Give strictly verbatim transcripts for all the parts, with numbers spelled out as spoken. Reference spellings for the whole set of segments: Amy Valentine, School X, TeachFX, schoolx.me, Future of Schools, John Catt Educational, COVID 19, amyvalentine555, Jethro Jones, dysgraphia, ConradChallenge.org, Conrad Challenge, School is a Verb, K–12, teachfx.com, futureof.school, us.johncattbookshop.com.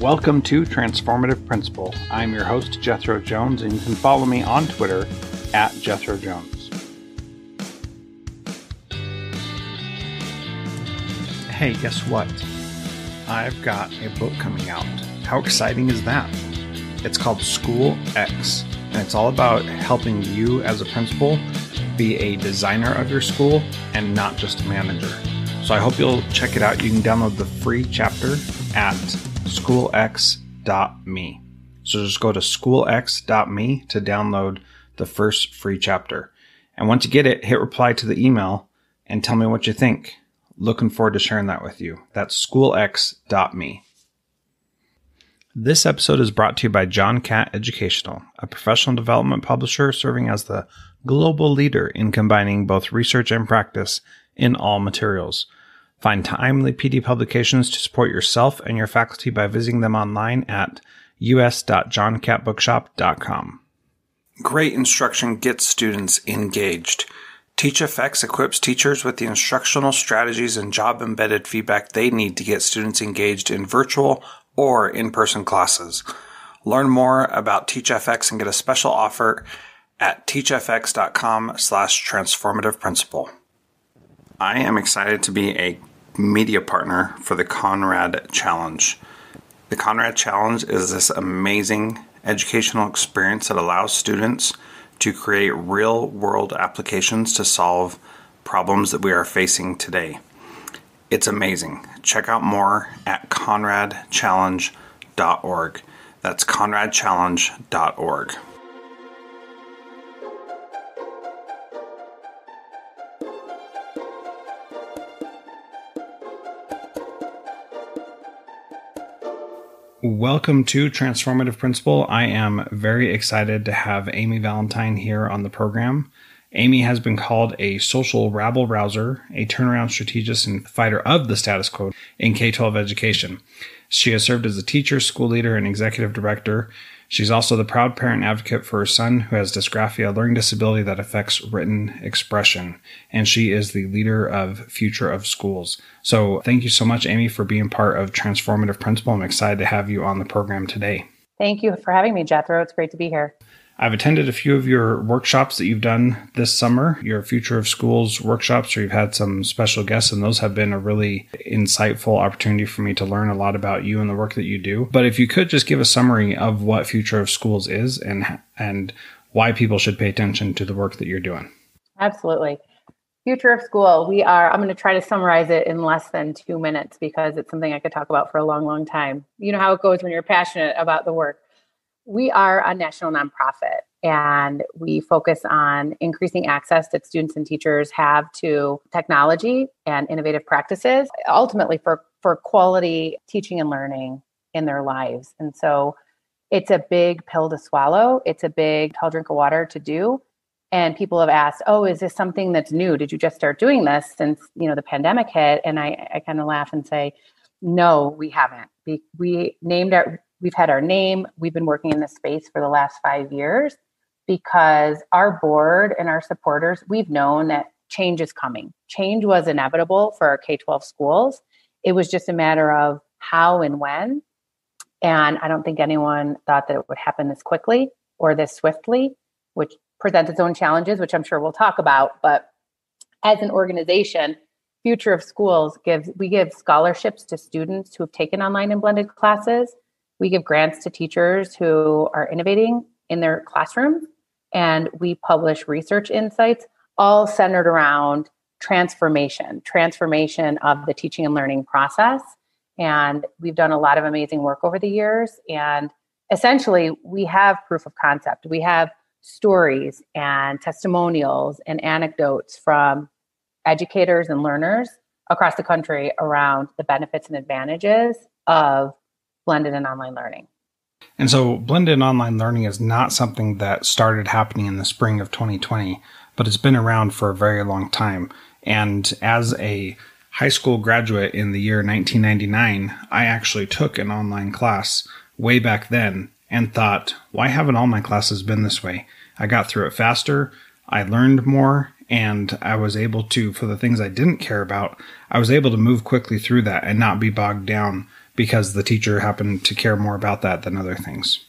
Welcome to Transformative Principle. I'm your host, Jethro Jones, and you can follow me on Twitter at Jethro Jones. Hey, guess what? I've got a book coming out. How exciting is that? It's called School X, and it's all about helping you as a principal be a designer of your school and not just a manager. So I hope you'll check it out. You can download the free chapter at school x dot me. So just go to school x dot me to download the first free chapter. And once you get it, hit reply to the email and tell me what you think. Looking forward to sharing that with you. That's school x dot me. This episode is brought to you by John Catt Educational, a professional development publisher serving as the global leader in combining both research and practice in all materials. Find timely P D publications to support yourself and your faculty by visiting them online at u s dot john catt bookshop dot com. Great instruction gets students engaged. TeachFX equips teachers with the instructional strategies and job-embedded feedback they need to get students engaged in virtual or in-person classes. Learn more about TeachFX and get a special offer at teach f x dot com slash transformative principle. I am excited to be a media partner for the Conrad Challenge. The Conrad Challenge is this amazing educational experience that allows students to create real-world applications to solve problems that we are facing today. It's amazing. Check out more at Conrad Challenge dot org. That's Conrad Challenge dot org. Welcome to Transformative Principle. I am very excited to have Amy Valentine here on the program. Amy has been called a social rabble-rouser, a turnaround strategist, and fighter of the status quo in K twelve education. She has served as a teacher, school leader, and executive director. She's also the proud parent advocate for her son, who has dysgraphia, a learning disability that affects written expression. And she is the leader of Future of Schools. So thank you so much, Amy, for being part of Transformative Principle. I'm excited to have you on the program today. Thank you for having me, Jethro. It's great to be here. I've attended a few of your workshops that you've done this summer, your Future of Schools workshops, where you've had some special guests, and those have been a really insightful opportunity for me to learn a lot about you and the work that you do. But if you could just give a summary of what Future of Schools is and and why people should pay attention to the work that you're doing. Absolutely. Future of School, we are, I'm going to try to summarize it in less than two minutes because it's something I could talk about for a long, long time. You know how it goes when you're passionate about the work. We are a national nonprofit, and we focus on increasing access that students and teachers have to technology and innovative practices, ultimately for, for quality teaching and learning in their lives. And so it's a big pill to swallow. It's a big tall drink of water to do. And people have asked, oh, is this something that's new? Did you just start doing this since, you know, the pandemic hit? And I, I kind of laugh and say, no, we haven't. We, we named our... We've had our name. We've been working in this space for the last five years because our board and our supporters, we've known that change is coming. Change was inevitable for our K twelve schools. It was just a matter of how and when. And I don't think anyone thought that it would happen this quickly or this swiftly, which presents its own challenges, which I'm sure we'll talk about. But as an organization, Future of Schools gives, we give scholarships to students who have taken online and blended classes. We give grants to teachers who are innovating in their classroom, and we publish research insights, all centered around transformation, transformation of the teaching and learning process. And we've done a lot of amazing work over the years. And essentially, we have proof of concept. We have stories and testimonials and anecdotes from educators and learners across the country around the benefits and advantages of blended and online learning. And so blended and online learning is not something that started happening in the spring of twenty twenty, but it's been around for a very long time. And as a high school graduate in the year nineteen ninety-nine, I actually took an online class way back then and thought, why haven't all my classes been this way? I got through it faster, I learned more, and I was able to, for the things I didn't care about, I was able to move quickly through that and not be bogged down because the teacher happened to care more about that than other things.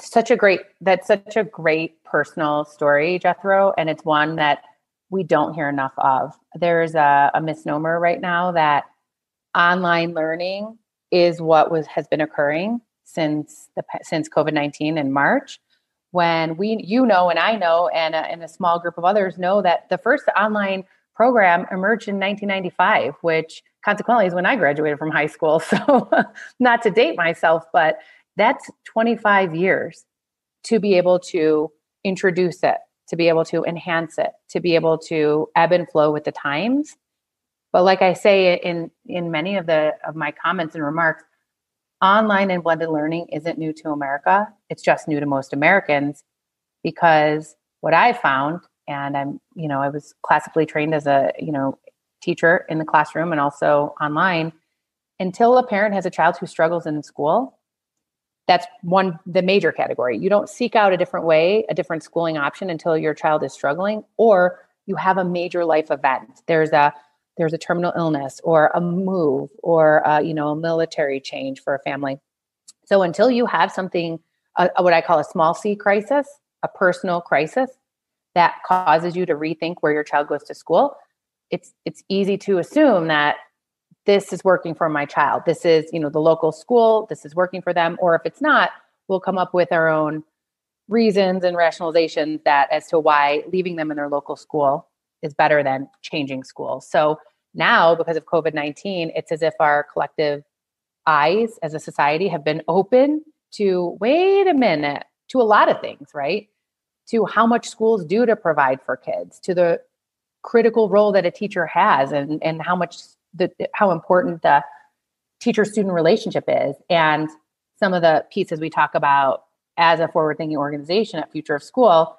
Such a great, that's such a great personal story, Jethro. And it's one that we don't hear enough of. There's a, a misnomer right now that online learning is what was, has been occurring since the, since COVID nineteen in March, when we, you know, and I know, and a, and a small group of others know that the first online program emerged in nineteen ninety-five, which consequently is when I graduated from high school. So not to date myself, but that's twenty-five years to be able to introduce it, to be able to enhance it, to be able to ebb and flow with the times. But like I say in, in many of the of my comments and remarks, online and blended learning isn't new to America. It's just new to most Americans, because what I found, and I'm, you know, I was classically trained as a, you know, teacher in the classroom and also online. Until a parent has a child who struggles in school, that's one, the major category. You don't seek out a different way, a different schooling option until your child is struggling, or you have a major life event. There's a, there's a terminal illness or a move or a, you know, a military change for a family. So until you have something, a, what I call a small C crisis, a personal crisis that causes you to rethink where your child goes to school, it's, it's easy to assume that this is working for my child. This is, you know, the local school, this is working for them. Or if it's not, we'll come up with our own reasons and rationalizations that as to why leaving them in their local school is better than changing schools. So now, because of COVID nineteen, it's as if our collective eyes as a society have been open to, wait a minute, to a lot of things, right? To how much schools do to provide for kids, to the critical role that a teacher has, and, and how much the, how important the teacher-student relationship is. And some of the pieces we talk about as a forward-thinking organization at Future of School,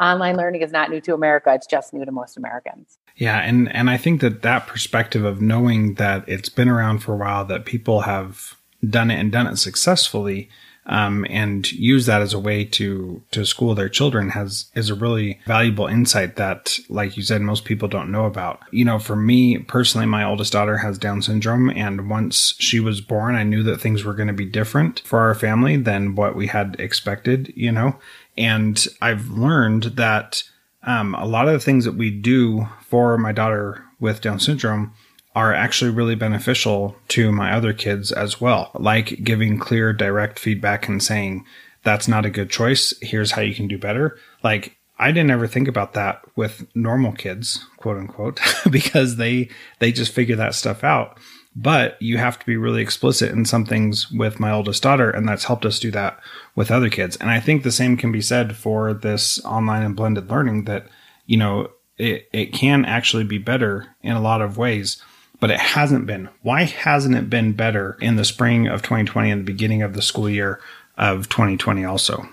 online learning is not new to America. It's just new to most Americans. Yeah. And, and I think that that perspective of knowing that it's been around for a while, that people have done it and done it successfully, um, and use that as a way to, to school their children has, is a really valuable insight that, like you said, most people don't know about. You know, for me personally, my oldest daughter has Down syndrome. And once she was born, I knew that things were going to be different for our family than what we had expected, you know, and I've learned that, um, a lot of the things that we do for my daughter with Down syndrome are actually really beneficial to my other kids as well. Like giving clear, direct feedback and saying, that's not a good choice. Here's how you can do better. Like, I didn't ever think about that with normal kids, quote unquote, because they, they just figure that stuff out. But you have to be really explicit in some things with my oldest daughter, and that's helped us do that with other kids. And I think the same can be said for this online and blended learning, that, you know, it, it can actually be better in a lot of ways. But it hasn't been. Why hasn't it been better in the spring of twenty twenty and the beginning of the school year of twenty twenty also?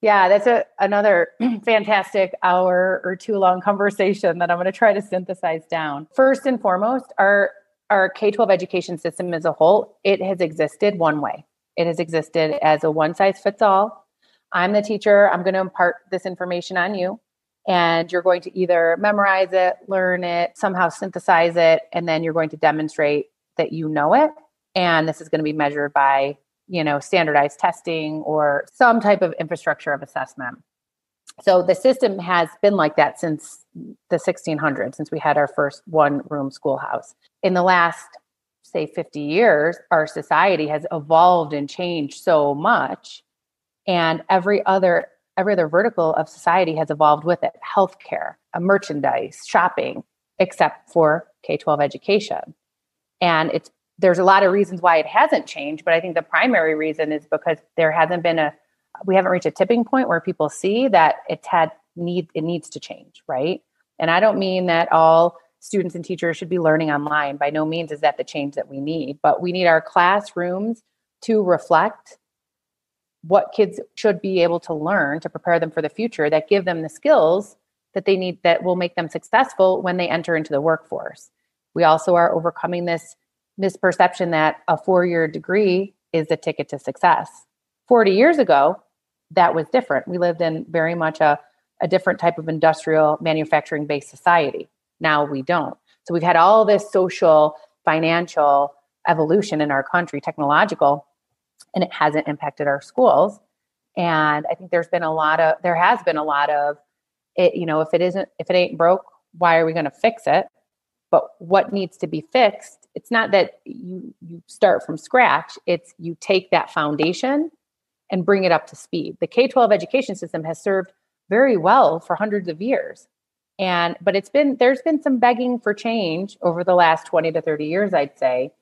Yeah, that's a, another fantastic hour or two long conversation that I'm going to try to synthesize down. First and foremost, our, our K twelve education system as a whole, it has existed one way. It has existed as a one size fits all. I'm the teacher. I'm going to impart this information on you. And you're going to either memorize it, learn it, somehow synthesize it, and then you're going to demonstrate that you know it. And this is going to be measured by, you know, standardized testing or some type of infrastructure of assessment. So the system has been like that since the sixteen hundreds, since we had our first one-room schoolhouse. In the last, say, fifty years, our society has evolved and changed so much, and every other Every other vertical of society has evolved with it. Healthcare, merchandise, shopping, except for K twelve education. And it's there's a lot of reasons why it hasn't changed, but I think the primary reason is because there hasn't been a, we haven't reached a tipping point where people see that it's had need, it needs to change, right? And I don't mean that all students and teachers should be learning online. By no means is that the change that we need, but we need our classrooms to reflect what kids should be able to learn to prepare them for the future, that give them the skills that they need, that will make them successful when they enter into the workforce. We also are overcoming this misperception that a four-year degree is the ticket to success. forty years ago, that was different. We lived in very much a, a different type of industrial manufacturing-based society. Now we don't. So we've had all this social, financial, evolution in our country, technological, and it hasn't impacted our schools. And I think there's been a lot of, there has been a lot of it, you know, if it isn't, if it ain't broke, why are we going to fix it? But what needs to be fixed, it's not that you, you start from scratch. It's you take that foundation and bring it up to speed. The K twelve education system has served very well for hundreds of years. And, but it's been, there's been some begging for change over the last twenty to thirty years, I'd say.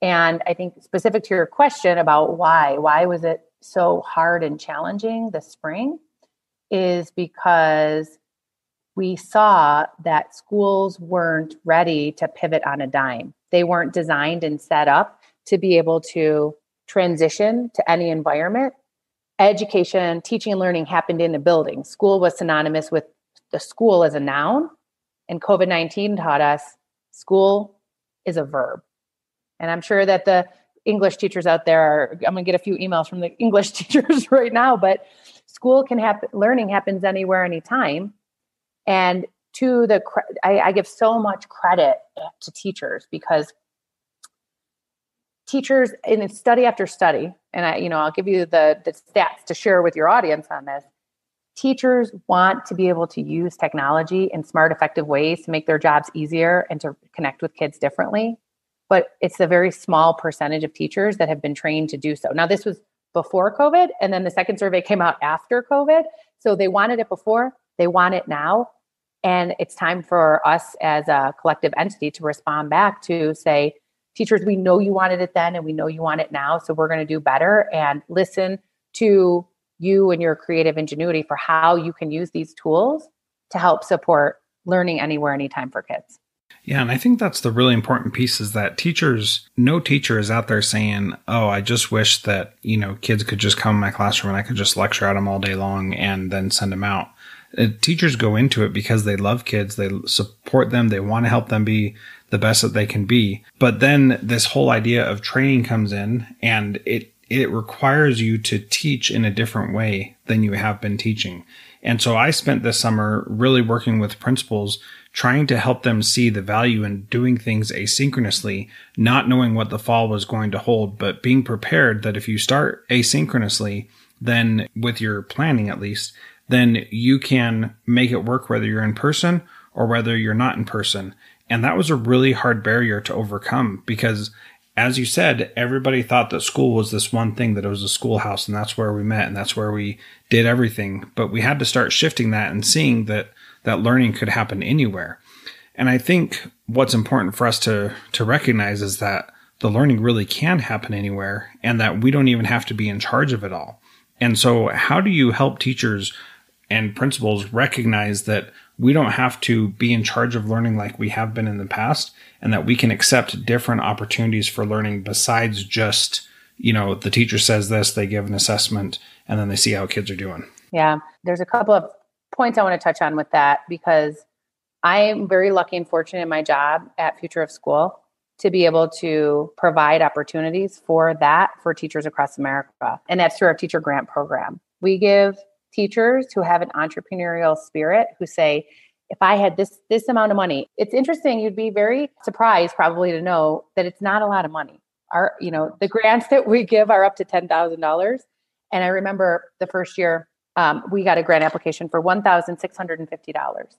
And I think specific to your question about why, why was it so hard and challenging this spring, is because we saw that schools weren't ready to pivot on a dime. They weren't designed and set up to be able to transition to any environment. Education, teaching and learning happened in a building. School was synonymous with the school as a noun. And COVID nineteen taught us school is a verb. And I'm sure that the English teachers out there are, I'm going to get a few emails from the English teachers right now, but school can happen, learning happens anywhere, anytime. And to the, I, I give so much credit to teachers, because teachers in study after study, and I, you know, I'll give you the, the stats to share with your audience on this. Teachers want to be able to use technology in smart, effective ways to make their jobs easier and to connect with kids differently. But it's a very small percentage of teachers that have been trained to do so. Now, this was before COVID, and then the second survey came out after COVID. So they wanted it before, they want it now. And it's time for us as a collective entity to respond back to say, teachers, we know you wanted it then, and we know you want it now. So we're going to do better and listen to you and your creative ingenuity for how you can use these tools to help support learning anywhere, anytime for kids. Yeah, and I think that's the really important piece, is that teachers, no teacher is out there saying, oh, I just wish that, you know, kids could just come in my classroom and I could just lecture at them all day long and then send them out. Uh, teachers go into it because they love kids, they support them, they want to help them be the best that they can be. But then this whole idea of training comes in, and it it requires you to teach in a different way than you have been teaching. And so I spent this summer really working with principals, trying to help them see the value in doing things asynchronously, not knowing what the fall was going to hold, but being prepared that if you start asynchronously, then with your planning at least, then you can make it work whether you're in person or whether you're not in person. And that was a really hard barrier to overcome, because as you said, everybody thought that school was this one thing, that it was a schoolhouse, and that's where we met and that's where we did everything. But we had to start shifting that and seeing that that learning could happen anywhere. And I think what's important for us to, to recognize is that the learning really can happen anywhere, and that we don't even have to be in charge of it all. And so how do you help teachers and principals recognize that we don't have to be in charge of learning like we have been in the past, and that we can accept different opportunities for learning besides just, you know, the teacher says this, they give an assessment, and then they see how kids are doing? Yeah, there's a couple of points I want to touch on with that, because I am very lucky and fortunate in my job at Future of School to be able to provide opportunities for that for teachers across America. And that's through our teacher grant program. We give teachers who have an entrepreneurial spirit, who say, if I had this, this amount of money, it's interesting. You'd be very surprised probably to know that it's not a lot of money. Our, you know, the grants that we give are up to ten thousand dollars. And I remember the first year, Um, we got a grant application for one thousand six hundred fifty dollars.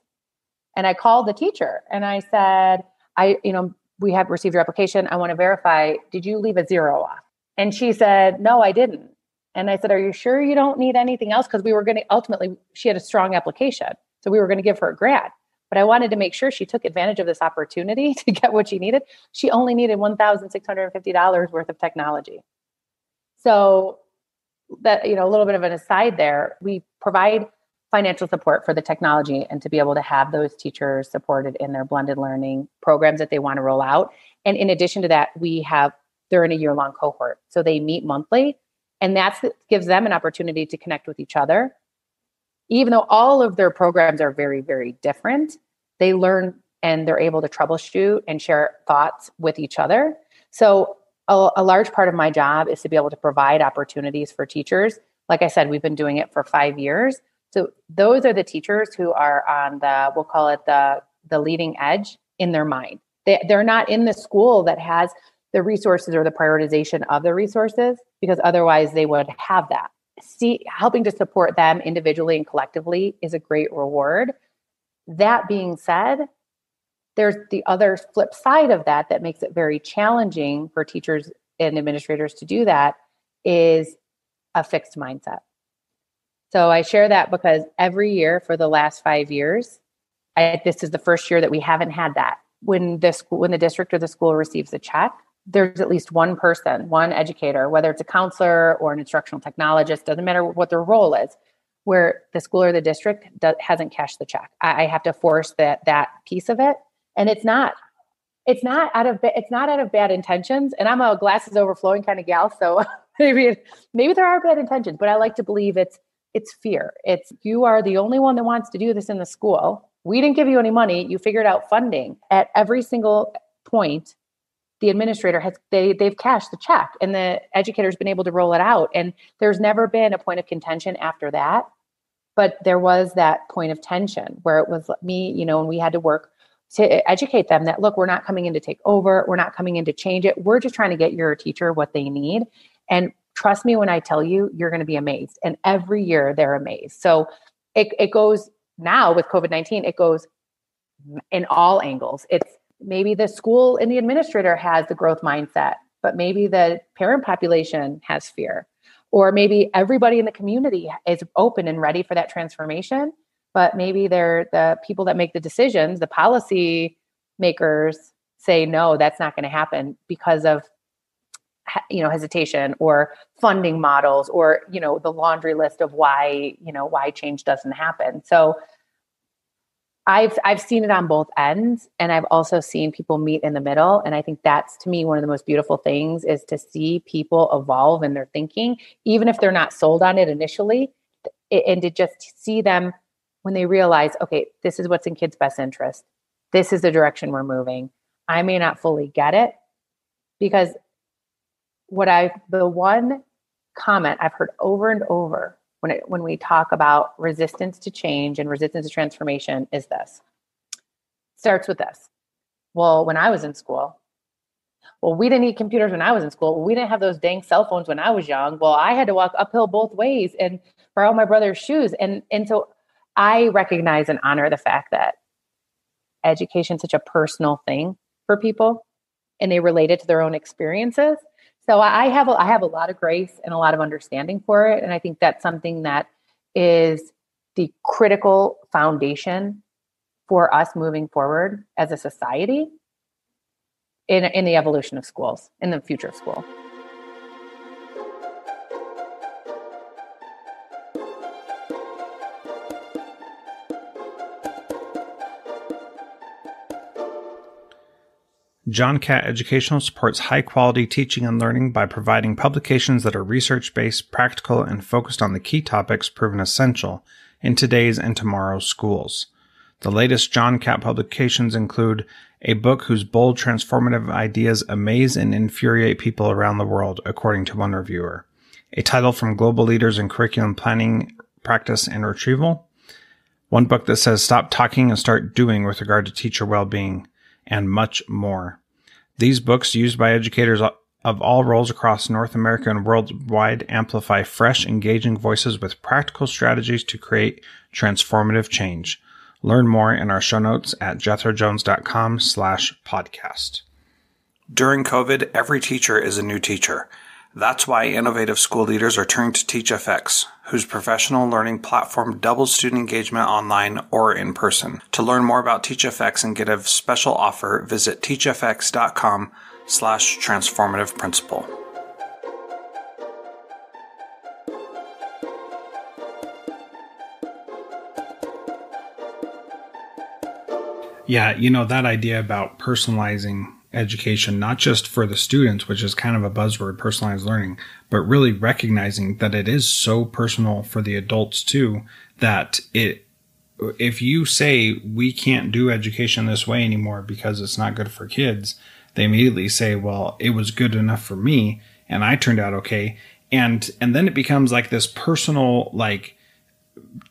And I called the teacher and I said, I, you know, we have received your application. I want to verify, did you leave a zero off? And she said, no, I didn't. And I said, are you sure you don't need anything else? Because we were going to, ultimately, she had a strong application, so we were going to give her a grant. But I wanted to make sure she took advantage of this opportunity to get what she needed. She only needed one thousand six hundred fifty dollars worth of technology. So that, you know, a little bit of an aside there, we provide financial support for the technology and to be able to have those teachers supported in their blended learning programs that they want to roll out. And in addition to that, we have, they're in a year-long cohort. So they meet monthly, and that's gives them an opportunity to connect with each other. Even though all of their programs are very, very different, they learn and they're able to troubleshoot and share thoughts with each other. So A, a large part of my job is to be able to provide opportunities for teachers. Like I said, we've been doing it for five years. So those are the teachers who are on the, we'll call it the, the leading edge in their mind. They, they're not in the school that has the resources or the prioritization of the resources, because otherwise they would have that. See, helping to support them individually and collectively is a great reward. That being said, there's the other flip side of that that makes it very challenging for teachers and administrators to do that is a fixed mindset. So I share that because every year for the last five years, I, this is the first year that we haven't had that. When the school, when the district or the school receives a check, there's at least one person, one educator, whether it's a counselor or an instructional technologist, doesn't matter what their role is, where the school or the district does, hasn't cashed the check. I, I have to force that that piece of it, and it's not, it's not out of it's not out of bad intentions. And I'm a glasses overflowing kind of gal, so maybe maybe there are bad intentions, but I like to believe it's it's fear. It's you are the only one that wants to do this in the school. We didn't give you any money. You figured out funding. At every single point, the administrator has, they, they've cashed the check and the educator's been able to roll it out. And there's never been a point of contention after that. But there was that point of tension where it was me, you know, and we had to work to educate them that, look, we're not coming in to take over. We're not coming in to change it. We're just trying to get your teacher what they need. And trust me when I tell you, you're going to be amazed. And every year they're amazed. So it, it goes... Now with COVID nineteen, it goes in all angles. It's maybe the school and the administrator has the growth mindset, but maybe the parent population has fear, or maybe everybody in the community is open and ready for that transformation. But maybe they're the people that make the decisions, the policy makers say, no, that's not going to happen because of, you know, hesitation or funding models or, you know, the laundry list of why, you know, why change doesn't happen. So I've, I've seen it on both ends, and I've also seen people meet in the middle. And I think that's, to me, one of the most beautiful things is to see people evolve in their thinking, even if they're not sold on it initially, and to just see them when they realize, okay, this is what's in kids' best interest. This is the direction we're moving. I may not fully get it because What I, the one comment I've heard over and over when it, when we talk about resistance to change and resistance to transformation is this. Starts with this. Well, when I was in school, well, we didn't need computers when I was in school. We didn't have those dang cell phones when I was young. Well, I had to walk uphill both ways and borrow my brother's shoes. And, and so I recognize and honor the fact that education is such a personal thing for people, and they relate it to their own experiences. So I have a, I have a lot of grace and a lot of understanding for it. And I think that's something that is the critical foundation for us moving forward as a society in, in the evolution of schools, in the future of school. John Catt Educational supports high-quality teaching and learning by providing publications that are research-based, practical, and focused on the key topics proven essential in today's and tomorrow's schools. The latest John Catt publications include a book whose bold, transformative ideas amaze and infuriate people around the world, according to one reviewer, a title from global leaders in curriculum planning, practice, and retrieval, one book that says stop talking and start doing with regard to teacher well-being, and much more. These books, used by educators of all roles across North America and worldwide, amplify fresh, engaging voices with practical strategies to create transformative change. Learn more in our show notes at jethrojones.com slash podcast. During COVID, every teacher is a new teacher. That's why innovative school leaders are turning to TeachFX, whose professional learning platform doubles student engagement online or in person. To learn more about TeachFX and get a special offer, visit teachfx.com slash transformative principle. Yeah, you know, that idea about personalizing education, not just for the students, which is kind of a buzzword, personalized learning, but really recognizing that it is so personal for the adults too, that it, if you say we can't do education this way anymore because it's not good for kids, they immediately say, well, it was good enough for me and I turned out okay. And, and then it becomes like this personal, like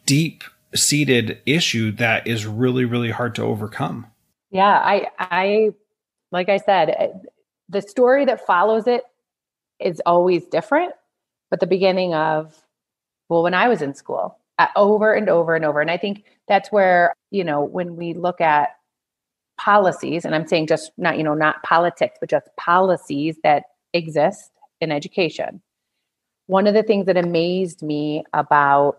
deep seated issue that is really, really hard to overcome. Yeah. I, I, Like I said, the story that follows it is always different, but the beginning of, well, when I was in school, uh, over and over and over. And I think that's where, you know, when we look at policies, and I'm saying just not, you know, not politics, but just policies that exist in education. One of the things that amazed me about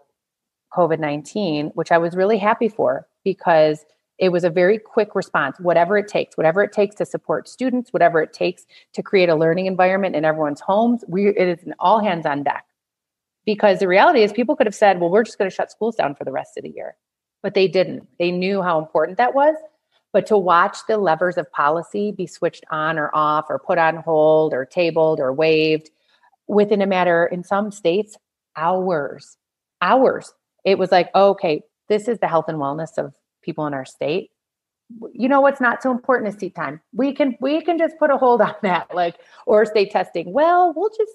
COVID nineteen, which I was really happy for, because it was a very quick response, whatever it takes, whatever it takes to support students, whatever it takes to create a learning environment in everyone's homes. We, it is an all hands on deck, because the reality is people could have said, well, we're just going to shut schools down for the rest of the year, but they didn't. They knew how important that was. But to watch the levers of policy be switched on or off or put on hold or tabled or waived within a matter, in some states, hours, hours. It was like, oh, okay, this is the health and wellness of people in our state. You know, what's not so important is seat time. We can, we can just put a hold on that, like, or state testing. Well, we'll just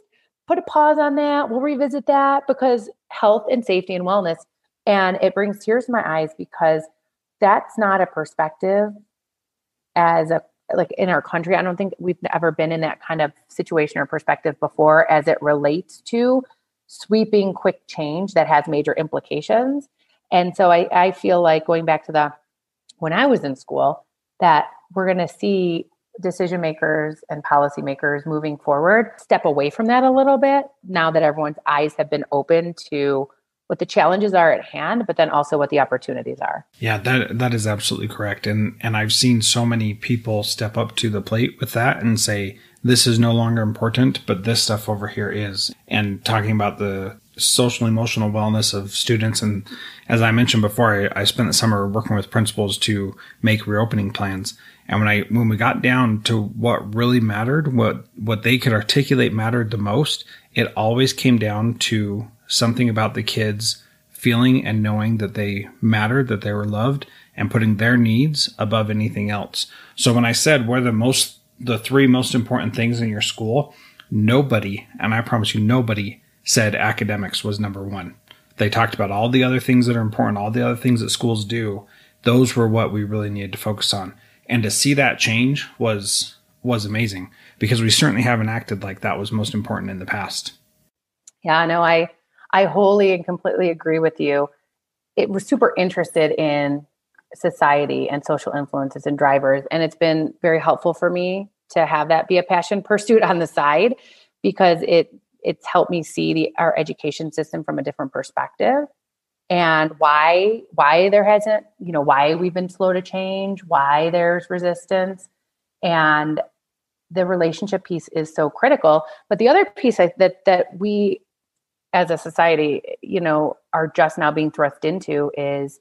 put a pause on that. We'll revisit that, because health and safety and wellness. And it brings tears to my eyes, because that's not a perspective as a, like, in our country. I don't think we've ever been in that kind of situation or perspective before, as it relates to sweeping quick change that has major implications. And so I, I feel like, going back to the, when I was in school, that we're going to see decision makers and policymakers moving forward step away from that a little bit, now that everyone's eyes have been open to what the challenges are at hand, but then also what the opportunities are. Yeah, that that is absolutely correct. And and I've seen so many people step up to the plate with that and say, this is no longer important, but this stuff over here is. And talking about the social emotional wellness of students. And as I mentioned before, I, I spent the summer working with principals to make reopening plans. And when I when we got down to what really mattered, what what they could articulate mattered the most, it always came down to something about the kids feeling and knowing that they mattered, that they were loved, and putting their needs above anything else. So when I said, what are the most, the three most important things in your school, nobody, and I promise you, nobody said academics was number one. They talked about all the other things that are important, all the other things that schools do. Those were what we really needed to focus on. And to see that change was, was amazing, because we certainly haven't acted like that was most important in the past. Yeah, no, I, I wholly and completely agree with you. It was super interested in society and social influences and drivers. And it's been very helpful for me to have that be a passion pursuit on the side, because it it's helped me see the, our education system from a different perspective, and why, why there hasn't, you know, why we've been slow to change, why there's resistance. And the relationship piece is so critical. But the other piece I, that, that we, as a society, you know, are just now being thrust into is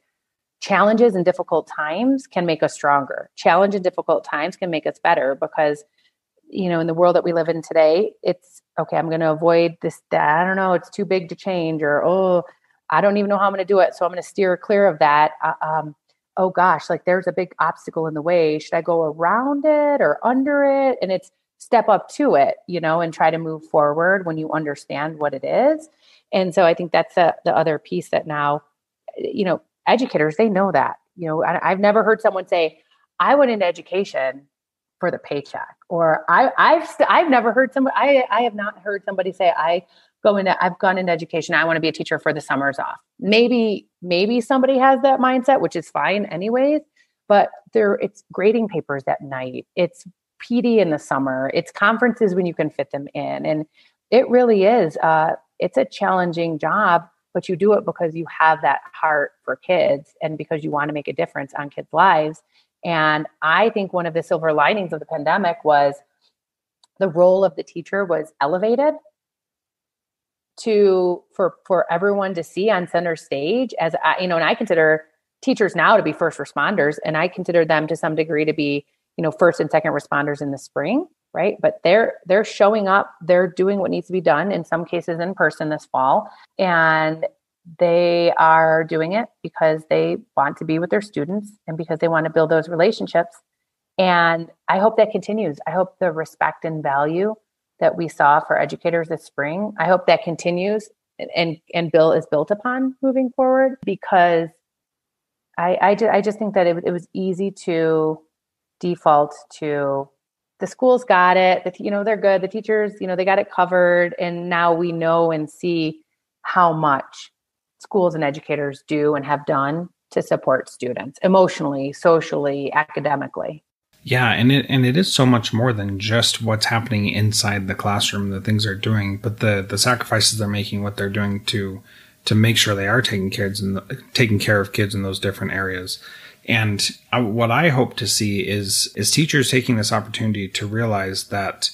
challenges and difficult times can make us stronger. Challenge and difficult times can make us better, because, you know, in the world that we live in today, it's okay, I'm going to avoid this, that, I don't know, it's too big to change, or, oh, I don't even know how I'm going to do it, so I'm going to steer clear of that. Uh, um, oh gosh, like there's a big obstacle in the way. Should I go around it or under it? And it's step up to it, you know, and try to move forward when you understand what it is. And so I think that's the, the other piece that now, you know, educators, they know that, you know, I, I've never heard someone say, I went into education for the paycheck, or I, I've, st- I've never heard somebody, I, I have not heard somebody say, I go into, I've gone into education, I want to be a teacher for the summers off. Maybe, maybe somebody has that mindset, which is fine anyways, but there it's grading papers at night. It's P D in the summer, it's conferences when you can fit them in. And it really is, uh, it's a challenging job, but you do it because you have that heart for kids and because you want to make a difference on kids' lives. And I think one of the silver linings of the pandemic was the role of the teacher was elevated to, for, for everyone to see on center stage as, I, you know, and I consider teachers now to be first responders, and I consider them to some degree to be, you know, first and second responders in the spring, right? But they're, they're showing up, they're doing what needs to be done, in some cases in person this fall, and they are doing it because they want to be with their students and because they want to build those relationships. And I hope that continues. I hope the respect and value that we saw for educators this spring, I hope that continues and, and, and Bill is built upon moving forward, because I, I, ju- I just think that it, it was easy to default to the school's got it, the, you know, they're good. The teachers, you know, they got it covered. And now we know and see how much schools and educators do and have done to support students emotionally, socially, academically. Yeah. And it, and it is so much more than just what's happening inside the classroom, the things they're doing, but the, the sacrifices they're making, what they're doing to, to make sure they are taking kids and taking care of kids in those different areas. And I, what I hope to see is, is teachers taking this opportunity to realize that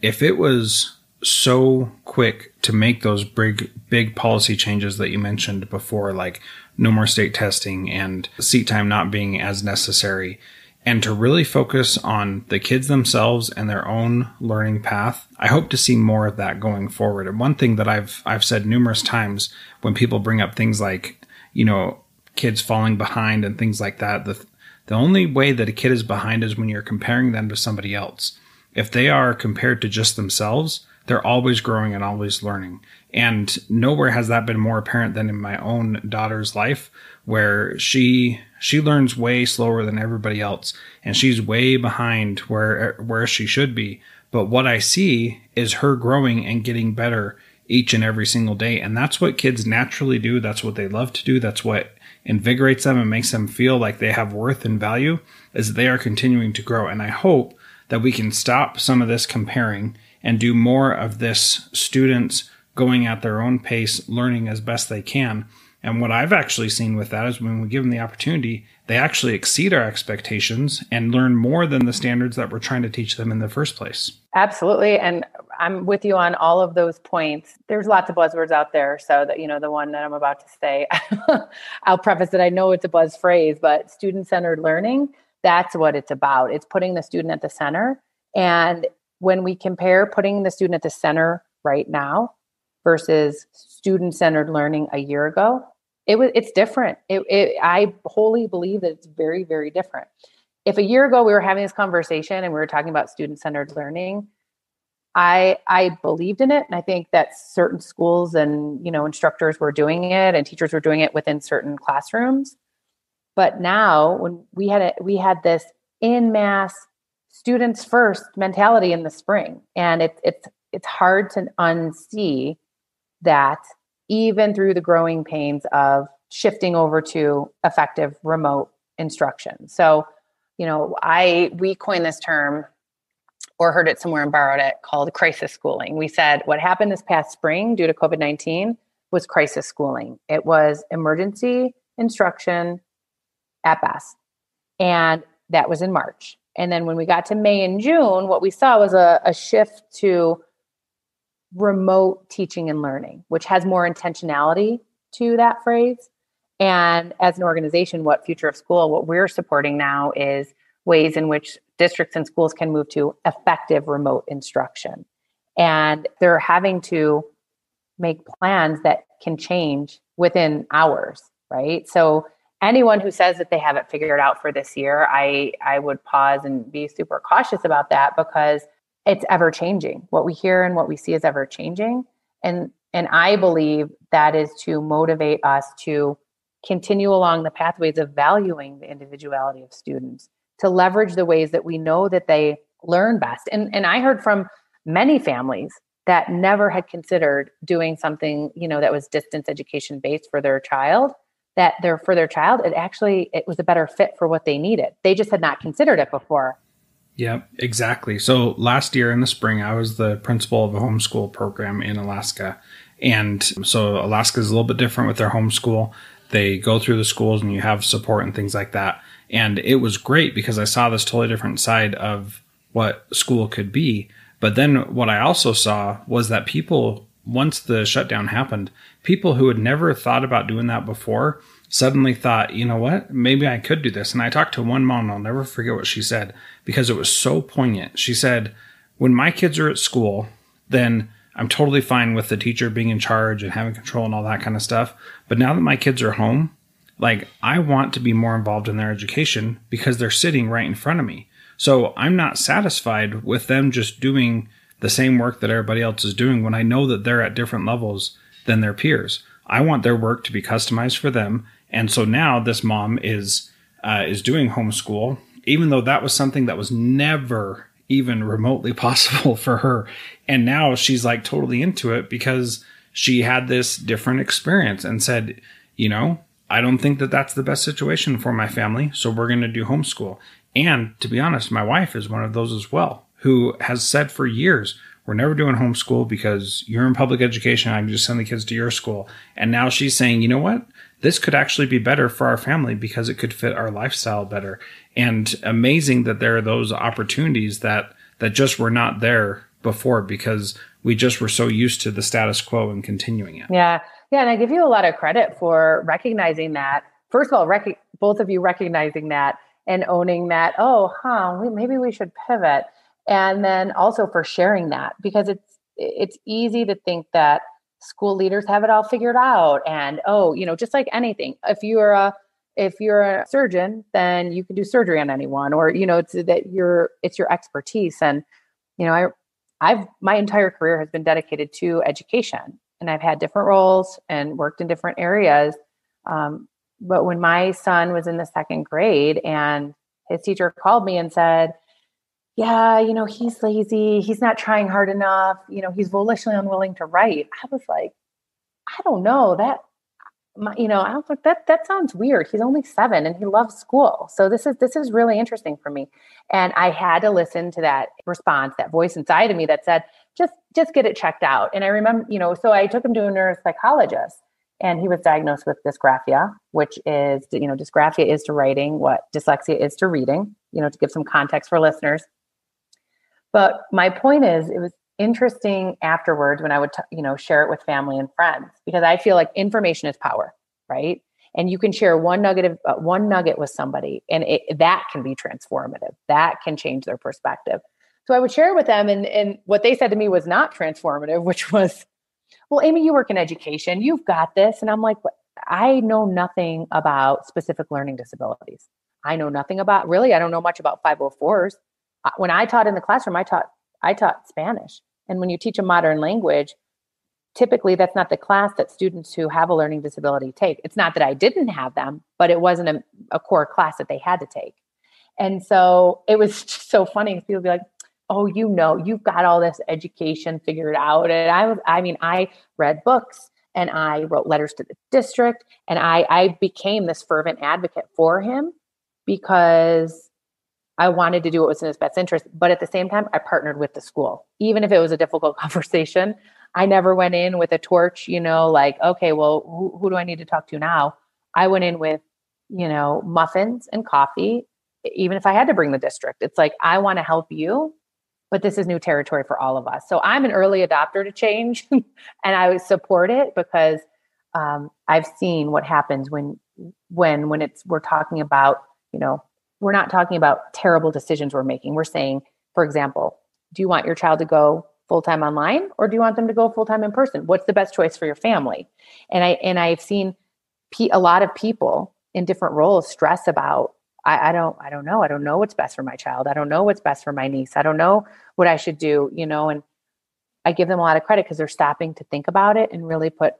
if it was so quick to make those big, big policy changes that you mentioned before, like no more state testing and seat time not being as necessary, and to really focus on the kids themselves and their own learning path, I hope to see more of that going forward. And one thing that I've, I've said numerous times when people bring up things like, you know, kids falling behind and things like that, the the only way that a kid is behind is when you're comparing them to somebody else. If they are compared to just themselves, they're always growing and always learning. And nowhere has that been more apparent than in my own daughter's life, where she she learns way slower than everybody else, and she's way behind where where she should be. But what I see is her growing and getting better each and every single day. And that's what kids naturally do. That's what they love to do. That's what invigorates them and makes them feel like they have worth and value, as they are continuing to grow. And I hope that we can stop some of this comparing and do more of this students going at their own pace, learning as best they can. And what I've actually seen with that is when we give them the opportunity, they actually exceed our expectations and learn more than the standards that we're trying to teach them in the first place. Absolutely. And I'm with you on all of those points. There's lots of buzzwords out there. So that, you know, the one that I'm about to say, I'll preface that I know it's a buzz phrase, but student-centered learning, that's what it's about. It's putting the student at the center. And when we compare putting the student at the center right now versus student-centered learning a year ago, It was, it's different. It, it, I wholly believe that it's very, very different. If a year ago we were having this conversation and we were talking about student-centered learning, I, I believed in it. And I think that certain schools and, you know, instructors were doing it and teachers were doing it within certain classrooms. But now when we had a, we had this en masse students first mentality in the spring, and it's, it's, it's hard to unsee that, even through the growing pains of shifting over to effective remote instruction. So, you know, I, we coined this term or heard it somewhere and borrowed it, called crisis schooling. We said what happened this past spring due to COVID nineteen was crisis schooling. It was emergency instruction at best. And that was in March. And then when we got to May and June, what we saw was a, a shift to remote teaching and learning, which has more intentionality to that phrase. And as an organization, what Future of School, what we're supporting now is ways in which districts and schools can move to effective remote instruction. And they're having to make plans that can change within hours, right? So anyone who says that they have it figured out for this year, I, I would pause and be super cautious about that, because it's ever changing. What we hear and what we see is ever changing. And, and I believe that is to motivate us to continue along the pathways of valuing the individuality of students, to leverage the ways that we know that they learn best. And, and I heard from many families that never had considered doing something, you know, that was distance education based for their child, that they're for their child, it actually, it was a better fit for what they needed. They just had not considered it before. Yeah, exactly. So last year in the spring, I was the principal of a homeschool program in Alaska. And so Alaska is a little bit different with their homeschool. They go through the schools and you have support and things like that. And it was great because I saw this totally different side of what school could be. But then what I also saw was that people, once the shutdown happened, people who had never thought about doing that before suddenly thought, you know what, maybe I could do this. And I talked to one mom, and I'll never forget what she said, because it was so poignant. She said, when my kids are at school, then I'm totally fine with the teacher being in charge and having control and all that kind of stuff. But now that my kids are home, like, I want to be more involved in their education because they're sitting right in front of me. So I'm not satisfied with them just doing the same work that everybody else is doing when I know that they're at different levels than their peers. I want their work to be customized for them. And so now this mom is uh, is doing homeschool, even though that was something that was never even remotely possible for her. And now she's like totally into it because she had this different experience and said, you know, I don't think that that's the best situation for my family. So we're going to do homeschool. And to be honest, my wife is one of those as well, who has said for years, we're never doing homeschool because you're in public education. I can just send the kids to your school. And now she's saying, you know what? This could actually be better for our family because it could fit our lifestyle better. And amazing that there are those opportunities that, that just were not there before because we just were so used to the status quo and continuing it. Yeah. Yeah. And I give you a lot of credit for recognizing that. First of all, rec- both of you recognizing that and owning that, oh, huh, we, maybe we should pivot. And then also for sharing that, because it's it's easy to think that school leaders have it all figured out. And, oh, you know, just like anything, if you're a, if you're a surgeon, then you can do surgery on anyone, or, you know, it's that you're, it's your expertise. And, you know, I, I've, my entire career has been dedicated to education, and I've had different roles and worked in different areas. Um, but when my son was in the second grade and his teacher called me and said, yeah, you know, he's lazy. He's not trying hard enough. You know, he's volitionally unwilling to write. I was like, I don't know that, my, you know, I was like, that, that sounds weird. He's only seven and he loves school. So this is, this is really interesting for me. And I had to listen to that response, that voice inside of me that said, just, just get it checked out. And I remember, you know, so I took him to a neuropsychologist and he was diagnosed with dysgraphia, which is, you know, dysgraphia is to writing what dyslexia is to reading, you know, to give some context for listeners. But my point is, it was interesting afterwards when I would, t- you know, share it with family and friends, because I feel like information is power, right? And you can share one nugget, of, uh, one nugget with somebody, and it, that can be transformative. That can change their perspective. So I would share it with them, and, and what they said to me was not transformative, which was, well, Amy, you work in education. You've got this. And I'm like, what? I know nothing about specific learning disabilities. I know nothing about, really, I don't know much about five oh fours. When I taught in the classroom, I taught I taught Spanish. And when you teach a modern language, typically that's not the class that students who have a learning disability take. It's not that I didn't have them, but it wasn't a, a core class that they had to take. And so it was just so funny. People be like, oh, you know, you've got all this education figured out. And I was, I mean, I read books and I wrote letters to the district, and I, I became this fervent advocate for him because I wanted to do what was in his best interest. But at the same time, I partnered with the school. Even if it was a difficult conversation, I never went in with a torch, you know, like, okay, well, who, who do I need to talk to now? I went in with, you know, muffins and coffee, even if I had to bring the district. It's like, I want to help you, but this is new territory for all of us. So I'm an early adopter to change and I would support it because um, I've seen what happens when, when, when it's, we're talking about, you know, we're not talking about terrible decisions we're making. We're saying, for example, do you want your child to go full-time online, or do you want them to go full-time in person? What's the best choice for your family? And I, and I've seen pe- a lot of people in different roles stress about, I, I don't, I don't know. I don't know what's best for my child. I don't know what's best for my niece. I don't know what I should do, you know, and I give them a lot of credit because they're stopping to think about it and really put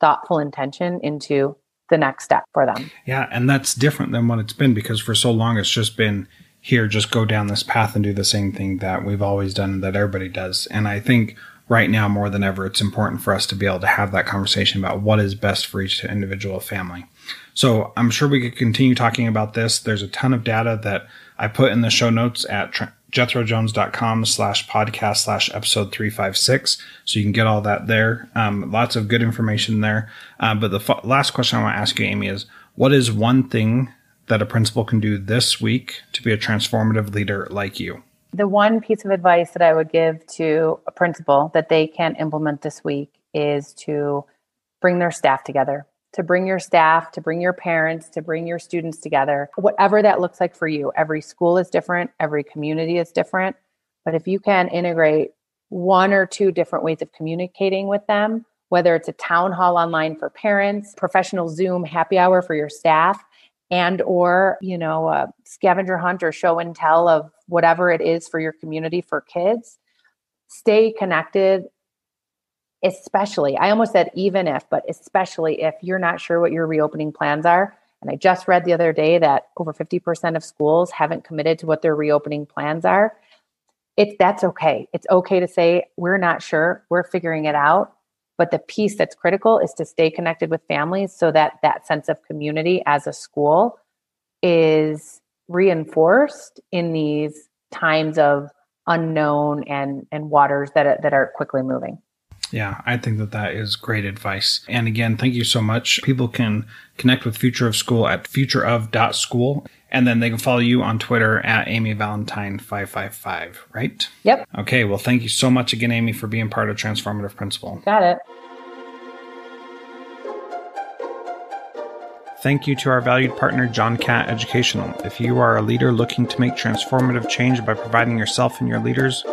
thoughtful intention into the next step for them. Yeah. And that's different than what it's been, because for so long, it's just been here, just go down this path and do the same thing that we've always done, that everybody does. And I think right now more than ever, it's important for us to be able to have that conversation about what is best for each individual family. So I'm sure we could continue talking about this. There's a ton of data that I put in the show notes at jethrojones.com slash podcast slash episode 356. So you can get all that there. Um, lots of good information there. Uh, but the fa- last question I want to ask you, Amy, is what is one thing that a principal can do this week to be a transformative leader like you? The one piece of advice that I would give to a principal that they can implement this week is to bring their staff together, to bring your staff, to bring your parents, to bring your students together, whatever that looks like for you. Every school is different. Every community is different. But if you can integrate one or two different ways of communicating with them, whether it's a town hall online for parents, professional Zoom happy hour for your staff, and or, you know, a scavenger hunt or show and tell of whatever it is for your community for kids, stay connected, especially, I almost said even if, but especially if you're not sure what your reopening plans are. And I just read the other day that over fifty percent of schools haven't committed to what their reopening plans are. It's that's okay. It's okay to say, we're not sure, we're figuring it out. But the piece that's critical is to stay connected with families so that that sense of community as a school is reinforced in these times of unknown and, and waters that, that are quickly moving. Yeah, I think that that is great advice. And again, thank you so much. People can connect with Future of School at future of dot school. And then they can follow you on Twitter at amy valentine five five five, right? Yep. Okay, well, thank you so much again, Amy, for being part of Transformative Principle. Got it. Thank you to our valued partner, John Catt Educational. If you are a leader looking to make transformative change by providing yourself and your leaders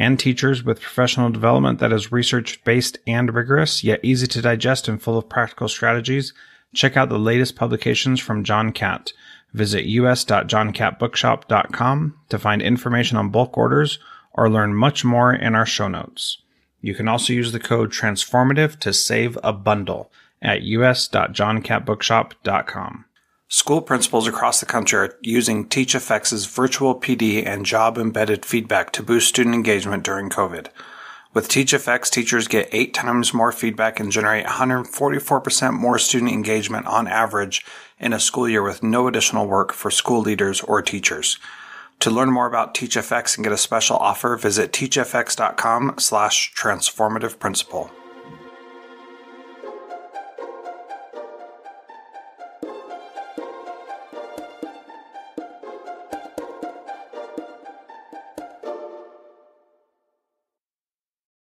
and teachers with professional development that is research-based and rigorous, yet easy to digest and full of practical strategies, check out the latest publications from John Catt. Visit u s dot john catt bookshop dot com to find information on bulk orders or learn much more in our show notes. You can also use the code TRANSFORMATIVE to save a bundle at u s dot john catt bookshop dot com. School principals across the country are using TeachFX's virtual P D and job-embedded feedback to boost student engagement during COVID. With TeachFX, teachers get eight times more feedback and generate one hundred forty-four percent more student engagement on average in a school year with no additional work for school leaders or teachers. To learn more about TeachFX and get a special offer, visit teach f x dot com slash transformative principle.